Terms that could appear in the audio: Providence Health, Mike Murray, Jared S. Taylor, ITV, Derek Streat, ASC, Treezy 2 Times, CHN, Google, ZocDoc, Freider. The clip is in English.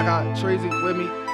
I got Treezy with me.